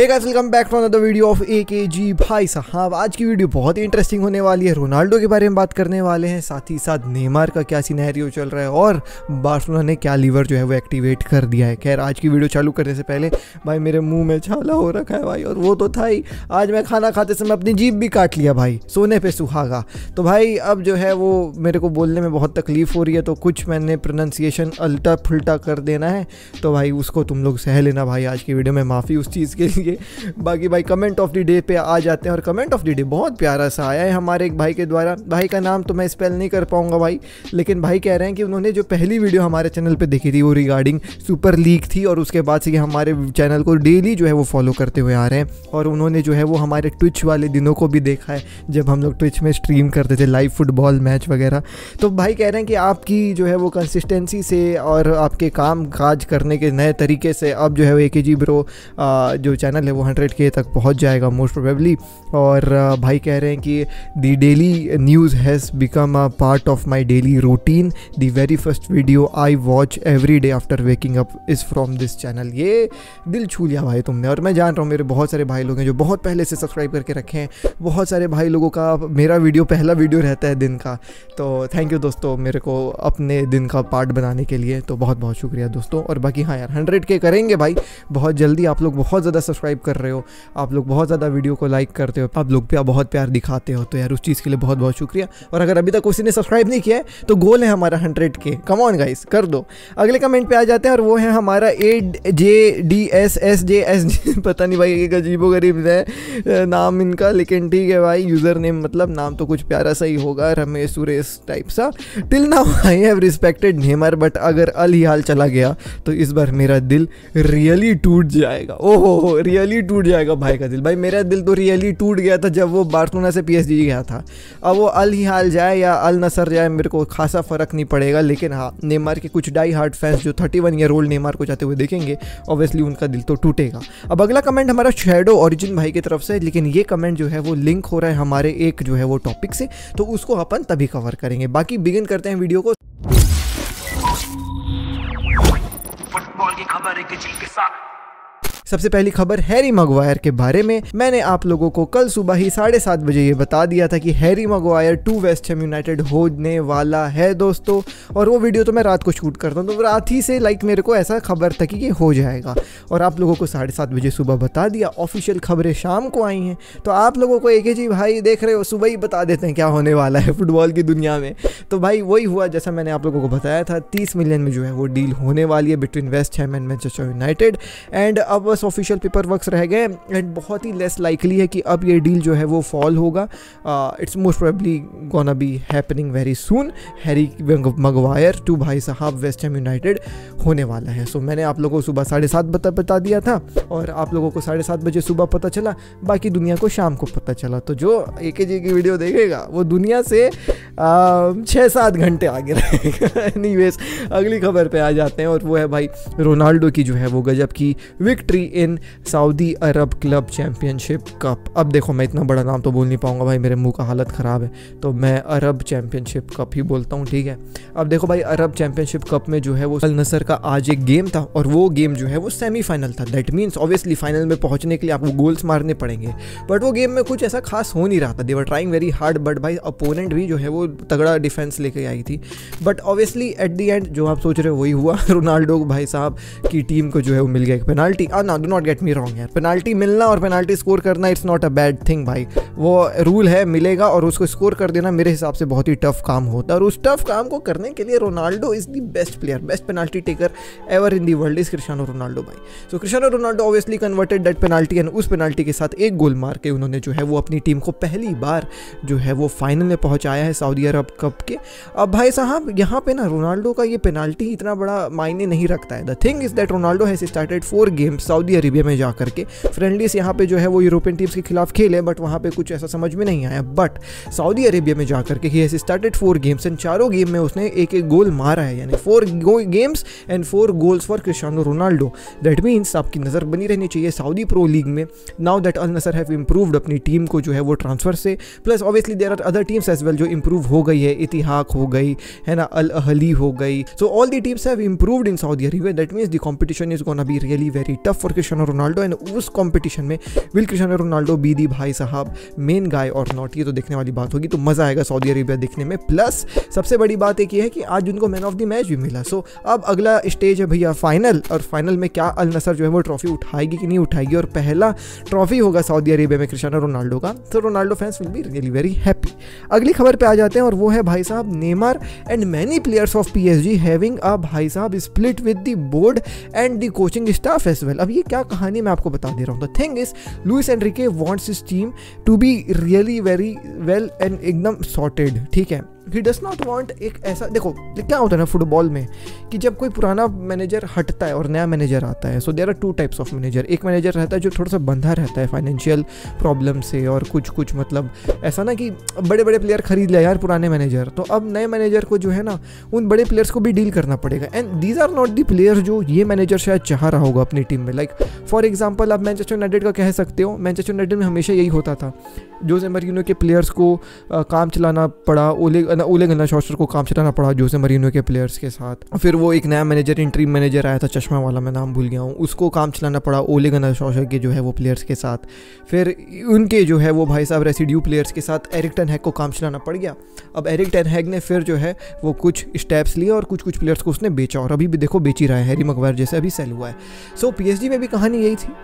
Hey guys welcome back to another video of AKG। भाई साहब आज की वीडियो बहुत ही इंटरेस्टिंग होने वाली है, रोनाल्डो के बारे में बात करने वाले हैं, साथ ही साथ नेमार का क्या सिनेरियो चल रहा है और बार्सिलोना ने क्या लीवर जो है वो एक्टिवेट कर दिया है। खैर आज की वीडियो चालू करने से पहले भाई मेरे मुंह में छाला हो रखा है भाई, और वो तो था ही, आज मैं खाना खाते समय अपनी जीभ भी काट लिया भाई, सोने पर सुहागा। तो भाई अब जो है वो मेरे को बोलने में बहुत तकलीफ़ हो रही है, तो कुछ मैंने प्रोनंसिएशन उल्टा फुलटा कर देना है, तो भाई उसको तुम लोग सह लेना भाई, आज की वीडियो में माफ़ी उस चीज़ के। बाकी भाई कमेंट ऑफ द डे पे आ जाते हैं, और कमेंट ऑफ द डे बहुत प्यारा सा आया है हमारे एक भाई के द्वारा। भाई का नाम तो मैं स्पेल नहीं कर पाऊंगा भाई, लेकिन भाई कह रहे हैं कि उन्होंने जो पहली वीडियो हमारे चैनल पे देखी थी वो रिगार्डिंग सुपर लीग थी, और उसके बाद से ये हमारे चैनल को डेली जो है वो फॉलो करते हुए आ रहे हैं, और उन्होंने जो है वो हमारे ट्विच वाले दिनों को भी देखा है जब हम लोग ट्विच में स्ट्रीम करते थे लाइव फुटबॉल मैच वगैरह। तो भाई कह रहे हैं कि आपकी जो है वो कंसिस्टेंसी से और आपके काम काज करने के नए तरीके से अब जो है वो AKG ब्रो जो चैनल है वो 100K तक पहुंच जाएगा मोस्ट प्रोबेबली। और भाई कह रहे हैं कि the daily news has become a part of my daily routine, the very first video I watch every day after waking up is from this channel. ये दिल छू लिया भाई तुमने, और मैं जान रहा हूँ मेरे बहुत सारे भाई लोग हैं जो बहुत पहले से सब्सक्राइब करके रखे हैं, बहुत सारे भाई लोगों का मेरा वीडियो पहला वीडियो रहता है दिन का, तो थैंक यू दोस्तों मेरे को अपने दिन का पार्ट बनाने के लिए, तो बहुत बहुत शुक्रिया दोस्तों। और बाकी हाँ यार 100K करेंगे भाई बहुत जल्दी, आप लोग बहुत ज़्यादा सब्सक्राइब कर रहे हो, आप लोग बहुत ज़्यादा वीडियो को लाइक करते हो, आप लोग पे बहुत प्यार दिखाते हो, तो यार उस चीज़ के लिए बहुत बहुत शुक्रिया। और अगर अभी तक किसी ने सब्सक्राइब नहीं किया है तो गोल है हमारा 100K, कम ऑन गाइस कर दो। अगले कमेंट पे आ जाते हैं, और वो है हमारा AJDSSJSG, पता नहीं भाई एक अजीबो गरीब है नाम इनका, लेकिन ठीक है भाई यूज़र नेम मतलब नाम तो कुछ प्यारा सा ही होगा, रमेश सुरेश टाइप सा। Till now I have respected Neymar but अगर अल हिलाल चला गया तो इस बार मेरा दिल रियली टूट जाएगा। ओहो रियली टूट जाएगा भाई का दिल, भाई मेरा दिल तो रियली टूट गया था जब वो बार्सिलोना से PSG गया था। अब वो अल हिलाल जाए या अल-नस्र जाए मेरे को खासा फ़र्क नहीं पड़ेगा, लेकिन हाँ नेमार के कुछ डाई हार्ड फैंस जो 31 ईयर ओल्ड नेमार को जाते हुए देखेंगे ऑब्वियसली उनका दिल तो टूटेगा। अब अगला कमेंट हमारा शैडो ओरिजिन भाई की तरफ से, लेकिन ये कमेंट जो है वो लिंक हो रहा है हमारे एक जो है वो टॉपिक से, तो उसको अपन तभी कवर करेंगे। बाकी बिगिन करते हैं वीडियो को फुटबॉल की खबर के साथ। सबसे पहली खबर हैरी मैगवायर के बारे में। मैंने आप लोगों को कल सुबह ही 7:30 बजे ये बता दिया था कि Harry Maguire to West Ham United होने वाला है दोस्तों, और वो वीडियो तो मैं रात को शूट करता हूँ, तो रात ही से लाइक मेरे को ऐसा खबर था कि ये हो जाएगा, और आप लोगों को 7:30 बजे सुबह बता दिया। ऑफिशियल खबरें शाम को आई हैं, तो आप लोगों को AKG भाई देख रहे हो सुबह ही बता देते हैं क्या होने वाला है फुटबॉल की दुनिया में। तो भाई वही हुआ जैसा मैंने आप लोगों को बताया था, 30 मिलियन में जो है वो डील होने वाली है between West Ham and Manchester United, and अब ऑफिशियल पेपर वर्क्स रह गए, एंड बहुत ही लेस लाइकली है कि अब ये डील जो है वो फॉल होगा। It's most probably gonna be happening very soon. Harry Maguire to भाई साहब वेस्ट हैम यूनाइटेड होने वाला है। सो मैंने आप लोगों को सुबह 7:30 बता दिया था, और आप लोगों को 7:30 बजे सुबह पता चला, बाकी दुनिया को शाम को पता चला। तो जो AKG की वीडियो देखेगा वो दुनिया से 6-7 घंटे आगे रहेगा। एनीवेज अगली खबर पर आ जाते हैं, और वो है भाई रोनाल्डो की जो है वो गजब की victory in Saudi Arab club championship cup. अब देखो मैं इतना बड़ा नाम तो बोल नहीं पाऊंगा भाई, मेरे मुंह का हालत ख़राब है, तो मैं अरब चैंपियनशिप कप ही बोलता हूँ, ठीक है। अब देखो भाई अरब चैंपियनशिप कप में जो है वो अल-नस्र का आज एक गेम था, और वो गेम जो है वो सेमीफाइनल था। दैट मीन्स ऑब्वियसली फाइनल में पहुँचने के लिए आपको गोल्स मारने पड़ेंगे, बट वो गेम में कुछ ऐसा खास हो नहीं रहा था। They were trying very hard, but भाई अपोनेंट भी जो है वो तगड़ा डिफेंस लेके आई थी, but obviously at the end जो आप सोच रहे हो वही हुआ। रोनाल्डो भाई साहब की टीम को जो है वो मिल गया एक penalty. Do not get me wrong यार, पेनाल्टी मिलना और पेनाल्टी स्कोर करना it's not a bad thing भाई, वो रूल है, मिलेगा और उसको स्कोर कर देना मेरे हिसाब से बहुत ही टफ काम होता है, और उस टफ काम को करने के लिए Ronaldo is the best player, best penalty taker ever in the world is Cristiano Ronaldo भाई। So Cristiano Ronaldo obviously converted that penalty, and उस पेनाल्टी के साथ एक गोल मार के उन्होंने जो है वो अपनी टीम को पहली बार जो है वो फाइनल में पहुँचाया है सऊदी अरब कप के। अब भाई साहब यहाँ पे ना रोनाल्डो का ये पेनाल्टी इतना बड़ा मायने नहीं रखता है। The thing is that Ronaldo has started 4 games Saudi Arabia में जा करके, फ्रेंडलीस यहाँ पे जो है वो यूरोपियन टीम्स के खिलाफ खेले, बट वहाँ पे कुछ ऐसा समझ में नहीं आया, बट सऊदी अरेबिया में जा करके ही हैज़ स्टार्टेड 4 गेम्स एंड 4ों गेम में उसने एक एक गोल मारा है, यानी 4 games and 4 goals for Cristiano Ronaldo. That means आपकी नज़र बनी रहनी चाहिए सऊदी प्रो लीग में। Now that Al Nassr have improved अपनी टीम को जो है वो ट्रांसफर से, plus obviously there are other teams as well जो इम्प्रूव हो गई है, इतिहाक हो गई है ना, अल अहली हो गई, so all the teams have improved in Saudi Arabia. That means the competition is gonna be really very tough for Cristiano Ronaldo, and उस कॉम्पिटिशन में will Cristiano Ronaldo be the भाई साहब मेन गाय और not, ये तो देखने वाली बात होगी। तो मज़ा आएगा सऊदी अरेबिया देखने में। प्लस सबसे बड़ी बात एक ये है कि आज उनको मैन ऑफ द मैच भी मिला। सो अब अगला स्टेज है भैया फाइनल, और फाइनल में क्या अल-नसर जो है वो ट्रॉफी उठाएगी कि नहीं उठाएगी, और पहला ट्रॉफी होगा सऊदी अरेबिया में क्रिस्टियानो रोनाल्डो का। तो Ronaldo fans will be really very happy. अगली खबर पे आ जाते हैं और वो है भाई साहब Neymar and many players of PSG having a भाई साहब split with the board and the coaching staff as well. अब ये क्या कहानी मैं आपको बता दे रहा हूँ। The thing is Luis Enrique wants his team to be really very well and एकदम सॉर्टेड, ठीक है। He does not want एक ऐसा, देखो क्या होता है ना फुटबॉल में कि जब कोई पुराना मैनेजर हटता है और नया मैनेजर आता है, so there are two types of manager. एक मैनेजर रहता है जो थोड़ा सा बंधा रहता है फाइनेंशियल प्रॉब्लम से, और कुछ मतलब ऐसा ना कि बड़े बड़े प्लेयर खरीद लिया यार पुराने मैनेजर, तो अब नए मैनेजर को जो है ना उन बड़े प्लेयर्स को भी डील करना पड़ेगा। And these are not the players जो ये मैनेजर शायद चाह रहा होगा अपनी टीम में। लाइक फॉर एग्जाम्पल आप मैनचेस्टर यूनाइटेड का कह सकते हो, मैनचेस्टर यूनाइटेड में हमेशा यही होता था, जोसे मरीनो के प्लेयर्स को काम चलाना पड़ा, ओले गन्नर सॉल्शर को काम चलाना पड़ा जोसे मरीनो के प्लेयर्स के साथ। फिर वो एक नया मैनेजर इंटरिम मैनेजर आया था चश्मा वाला, मैं नाम भूल गया हूँ, उसको काम चलाना पड़ा ओले गन्नर सॉल्शर के जो है वो प्लेयर्स के साथ। फिर उनके जो है वो भाई साहब रेसिड्यू प्लेयर्स के साथ एरिक टेन हैग को काम चलाना पड़ गया। अब एरिक टेन हैग ने फिर जो है वो कुछ स्टेप्स लिए और कुछ प्लेयर्स को उसने बेचा, और अभी भी देखो बेच ही रहा है, हैरी मगवायर जैसे अभी सेल हुआ है। सो PSG में भी कहानी यही थी,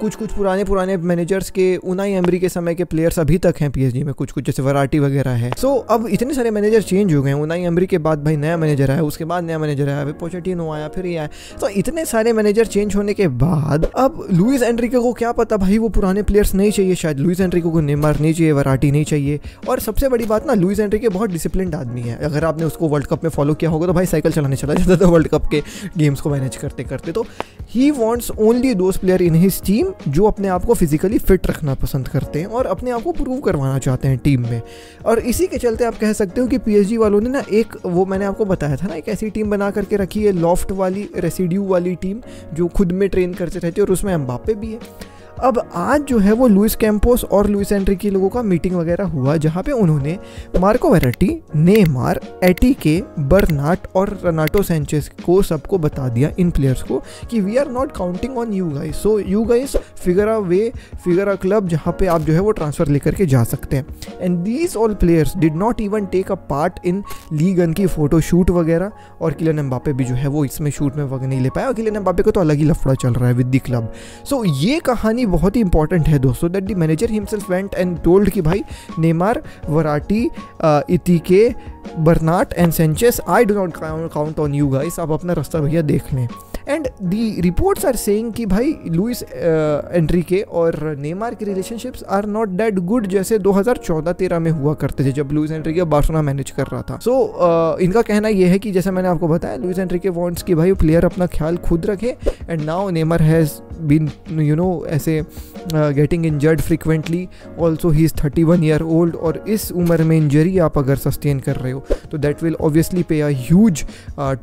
कुछ पुराने मैनेजर्स के उनाई एमरी के समय के प्लेयर्स अभी तक हैं PSG में, कुछ जैसे वराटी वगैरह है। सो अब इतने सारे मैनेजर चेंज हो गए हैं, उनाई एमरी के बाद भाई नया मैनेजर आया, उसके बाद नया मैनेजर आया, फिर पोचेटिनो आया, फिर ये आया। सो इतने सारे मैनेजर चेंज होने के बाद अब लुइस एनरिके को क्या पता भाई वो पुराने प्लेयर्स नहीं चाहिए, शायद लुइस एनरिके को नेमार नहीं चाहिए, वराटी नहीं चाहिए। और सबसे बड़ी बात ना, लुइस एनरिके बहुत डिसिप्लिन्ड आदमी है, अगर आपने उसको वर्ल्ड कप में फॉलो किया होगा तो भाई साइकिल चलाने चला जाता था वर्ल्ड कप के गेम्स को मैनेज करते करते। तो he wants only those player in his team जो अपने आप को फिजिकली फिट रखना पसंद करते हैं और अपने आप को प्रूव करवाना चाहते हैं टीम में। और इसी के चलते आप कह सकते हो कि PSG वालों ने ना एक वो मैंने आपको बताया था ना, एक ऐसी टीम बना करके रखी है लॉफ्ट वाली रेसिड्यू वाली टीम जो खुद में ट्रेन करते रहती है, और उसमें एम्बापे भी है। अब आज जो है वो लुइस कैम्पोस और लुइस एनरिके लोगों का मीटिंग वगैरह हुआ, जहाँ पे उन्होंने Marco Verratti, Neymar, Ekitike, Bernat और रेनाटो सैंचेस को सबको बता दिया इन प्लेयर्स को कि we are not counting on you guys, so you guys figure a way, figure a club जहाँ पे आप जो है वो ट्रांसफ़र लेकर के जा सकते हैं। And these all players did not even take a part in लीगन की फ़ोटो शूट वगैरह, और किलियन एम्बापे भी जो है वो इसमें शूट में वगैरह नहीं ले पाया, और किलियन एम्बापे को तो अलग ही लफड़ा चल रहा है विद द क्लब। सो ये कहानी बहुत ही इंपॉर्टेंट है दोस्तों, that the manager himself went and told कि भाई Neymar, Verratti, Ekitike, Bernat and Sanches, I do not count on you guys, आप अपना रास्ता भैया देख लें। And the reports are saying कि भाई लुइस एनरिके और नेमार के relationships are not that good जैसे 2014-13 में हुआ करते थे जब लुइस एनरिके बार्सिलोना मैनेज कर रहा था। सो इनका कहना यह है कि जैसा मैंने आपको बताया लुइस एनरिके वांट्स कि भाई प्लेयर अपना ख्याल खुद रखे, and now Neymar has been you know ऐसे getting injured frequently, also he is 31 year old, और इस उम्र में इंजरी आप अगर सस्टेन कर रहे हो तो that will obviously pay a huge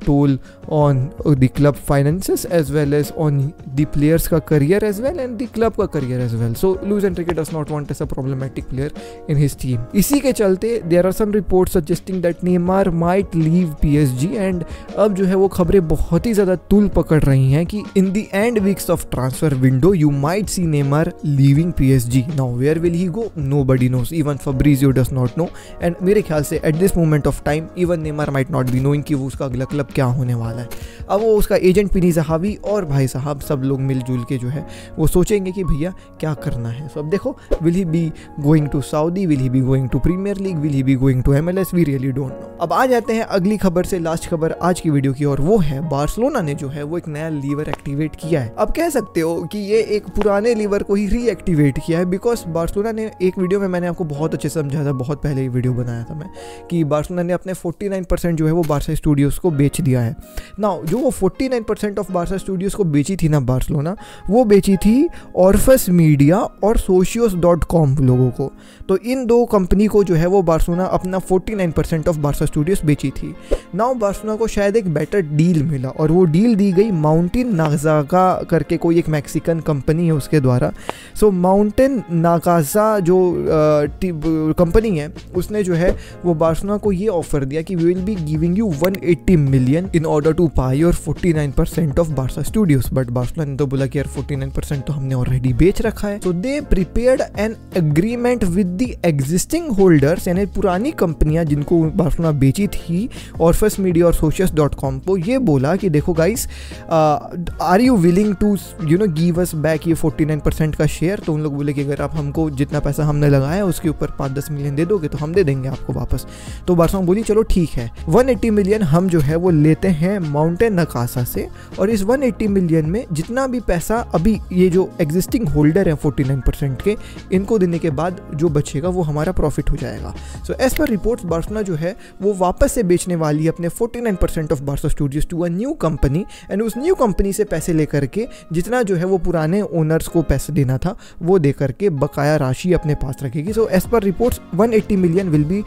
toll on the club finance as well as on the players ka career as well and the club ka career as well. So Luis Enrique does not want as a problematic player in his team. इसी के चलते there are some reports suggesting that Neymar might leave PSG, and अब जो है वो खबरें बहुत ही ज़्यादा तूल पकड़ रही हैं कि in the end weeks of transfer window you might see Neymar leaving PSG. Now where will he go? Nobody knows. Even Fabrizio does not know. And मेरे ख्याल से at this moment of time even Neymar might not be knowing कि वो उसका अगला club क्या होने वाला है। अब वो उसका एजेंट हावी और भाई साहब सब लोग मिलजुल के जो है वो सोचेंगे कि भैया क्या करना है। सो अब देखो, will he be going to Saudi, will he be going to premiere league, will he be going to MLS, we really don't know. अब आ जाते हैं अगली खबर से, लास्ट खबर आज की वीडियो की, और वो है बार्सिलोना ने जो है वो एक नया लीवर एक्टिवेट किया है। अब कह सकते हो कि ये एक पुराने लीवर को ही रीएक्टिवेट किया है, बिकॉज बार्सिलोना ने एक वीडियो में मैंने आपको बहुत अच्छे से समझा था, बहुत पहले ही वीडियो बनाया था मैं, कि बार्सिलोना ने अपने 49% जो है वो बार्सा स्टूडियोज को बेच दिया है। नाउ जो वो 49% ऑफ बार्सा स्टूडियोज को बेची थी ना बार्सिलोना, वो बेची थी ऑर्फस मीडिया और Socios.com लोगों को। तो इन दो कंपनी को जो है वो बार्सिलोना अपना 49% ऑफ बार्सा स्टूडियोज बेची थी। नाउ बार्सिलोना को शायद एक बेटर डील मिला, और वो डील दी गई माउंटेन नागाज़ा करके कोई एक मैक्सिकन कंपनी है उसके द्वारा। सो माउंटेन नागाज़ा जो कंपनी है उसने जो है वो बार्सिलोना को ये ऑफर दिया कि we will be giving you 180 million in order to buy your 49%। 49% of Barca studios, but Barcelona ने तो बोला कि यार 49% तो हमने ऑलरेडी बेच रखा है। So they prepared an agreement with the existing holders, यानी पुरानी कंपनियां जिनको बार्सलोना बेची थी ऑर्फस मीडिया और Socios.com को, ये बोला कि देखो guys, are you willing to you know give us back ये 49% का शेयर। तो उन लोग बोले कि अगर आप हमको जितना पैसा हमने लगाया उसके ऊपर 5-10 मिलियन दे दोगे तो हम दे देंगे आपको वापस। तो बार्सलोना बोली चलो ठीक है, 180 मिलियन हम जो है वो लेते हैं माउंटेन नकासा से, और इस 180 मिलियन में जितना भी पैसा अभी ये जो एग्जिस्टिंग होल्डर है 49% के, इनको देने के बाद जो बचेगा वो हमारा प्रॉफिट हो जाएगा। So as per reports Barcelona जो है वो वापस से बेचने वाली है अपने 49% of Barca studios to a new company, and उस न्यू कंपनी से पैसे लेकर के जितना जो है वो पुराने ओनर्स को पैसे देना था वो दे करके बकाया राशि अपने पास रखेगी। So as per reports 180 million will be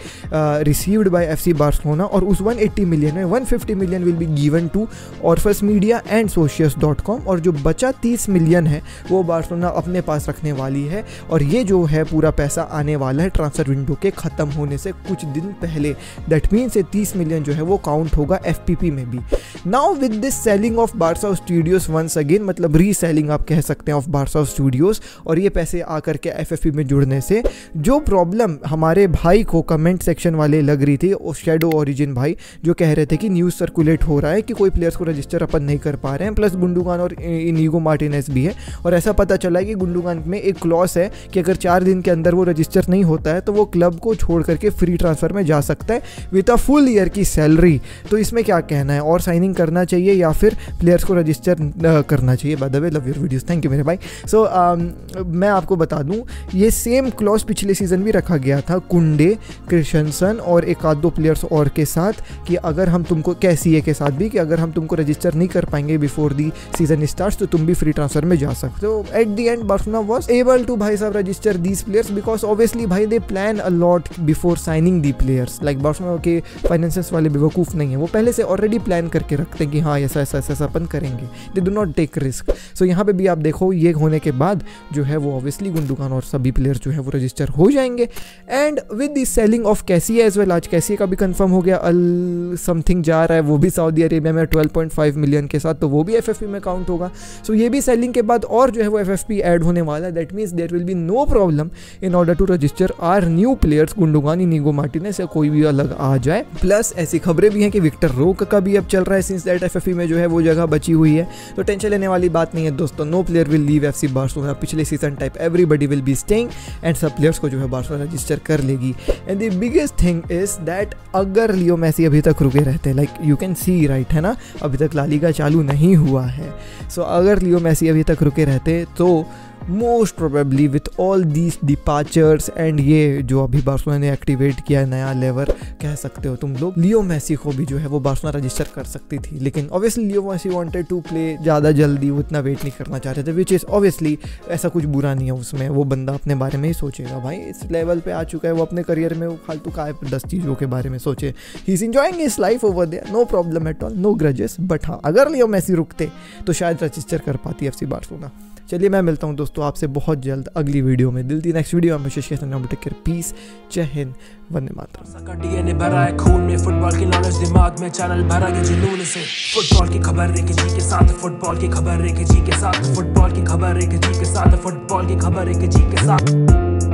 received by FC Barcelona, और उस 180 मिलियन में 150 million will be given to Orpheus media and Socios.com, और जो बचा 30 मिलियन है वो बार्सलोना अपने पास रखने वाली है। और ये जो है पूरा पैसा आने वाला है ट्रांसफर विंडो के ख़त्म होने से कुछ दिन पहले, दैट मीन से 30 मिलियन जो है वो काउंट होगा FPP में भी। Now with this selling of Barca studios once again, मतलब रीसेलिंग आप कह सकते हैं ऑफ बार्सा स्टूडियोज, और ये पैसे आकर के FFP में जुड़ने से जो प्रॉब्लम हमारे भाई को कमेंट सेक्शन वाले लग रही थी, और शेडो ओरिजिन भाई जो कह रहे थे कि न्यूज़ सर्कुलेट हो रहा है कि कोई प्लेयर्स को रजिस्टर अपन नहीं कर पा रहे हैं, प्लस गुंडोगान और इनिगो मार्टिनेज भी है, और ऐसा पता चला है कि गुंडोगान में एक क्लॉज है कि अगर 4 दिन के अंदर वो रजिस्टर नहीं होता है तो वो क्लब को छोड़ करके फ्री ट्रांसफर में जा सकता है विद अ फुल ईयर की सैलरी। तो इसमें क्या कहना है, और साइनिंग करना चाहिए या फिर प्लेयर्स को रजिस्टर करना चाहिए? By the way love your videos, thank you मेरे भाई। सो मैं आपको बता दूं ये सेम क्लॉज पिछले सीजन भी रखा गया था कुंडे, क्रिश्चियनसन और एक आध दो प्लेयर्स और के साथ, कि अगर हम तुमको कैसीए के साथ भी, कि अगर हम तुमको रजिस्टर नहीं कर पाएंगे बिफोर दी सीजन स्टार्ट्स तो तुम भी फ्री ट्रांसफर में जा सकते हो। At the end Barcelona was able to भाई साहब register these players because obviously भाई they plan a lot before signing the players, like Barcelona के फाइनेंसेस वाले बेवकूफ़ नहीं है, वो पहले से ऑलरेडी प्लान करके रखते हैं कि हाँ ऐसा ऐसा ऐसा अपन करेंगे, they do not take risk. सो यहाँ पर भी आप देखो ये होने के बाद जो है वो ऑब्वियसली गुंडोगान और सभी प्लेयर्स जो है वो रजिस्टर हो जाएंगे। And with the selling of Kessie as well, आज कैसिया का भी कंफर्म हो गया, अल समथिंग जा रहा है वो भी सऊदी अरेबिया में 12.5 मिलियन के साथ, तो वो भी FFP में काउंट होगा। सो ये भी सेलिंग के बाद और जो है वो FFP ऐड होने वाला है, that means there will be no problem in order to register our new players Gundogan, Inigo Martinez से कोई भी अलग आ जाए। प्लस ऐसी खबरें भी हैं कि विक्टर रोक का भी अब चल रहा है सिंस दैट FFP में जो है वो जगह बची हुई है, तो टेंशन लेने वाली बात नहीं है दोस्तों। No player will leave FC Barcelona पिछले season type, everybody will be staying and सब प्लेयर्स को जो है बार्सलोना रजिस्टर कर लेगी। And the biggest thing is that अगर लियो मैसी अभी तक रुके रहते, like you can see right है ना, अभी तक ला लीगा चालू नहीं हुआ है। सो अगर लियो मैसी अभी तक रुके रहते तो most probably with all these departures and ये जो अभी बार्सलोना ने एक्टिवेट किया है नया लेवर कह सकते हो तुम लोग, लियो मैसी को भी जो है वो बार्सलोना रजिस्टर कर सकती थी, लेकिन obviously Leo Messi wanted to play, ज़्यादा जल्दी उतना वेट नहीं करना चाहते थे, विच इज़ ऑब्वियसली ऐसा कुछ बुरा नहीं है उसमें, वो बंदा अपने बारे में ही सोचेगा भाई, इस लेवल पर आ चुका है वो अपने करियर में, वो फालतू का 10 चीज़ों के बारे में सोचे, he is enjoying his life over there, no problem at all, no grudges. But हाँ अगर लियो मैसी रुकते तो शायद रजिस्टर कर पाती FC बार्सलोना। चलिए मैं मिलता हूँ दोस्तों आपसे बहुत जल्द अगली वीडियो में, दिल दी नेक्स्ट वीडियो में विशेष के पीस, जय हिंद, वंदे मातरम। का डीएनए भरा है खून में, फुटबॉल की नॉलेज दिमाग में, चैनल भरा है जुनून से, फुटबॉल की खबर AKG के साथ, फुटबॉल की खबर AKG के साथ, फुटबॉल की खबर AKG के साथ, फुटबॉल की खबर AKG के साथ।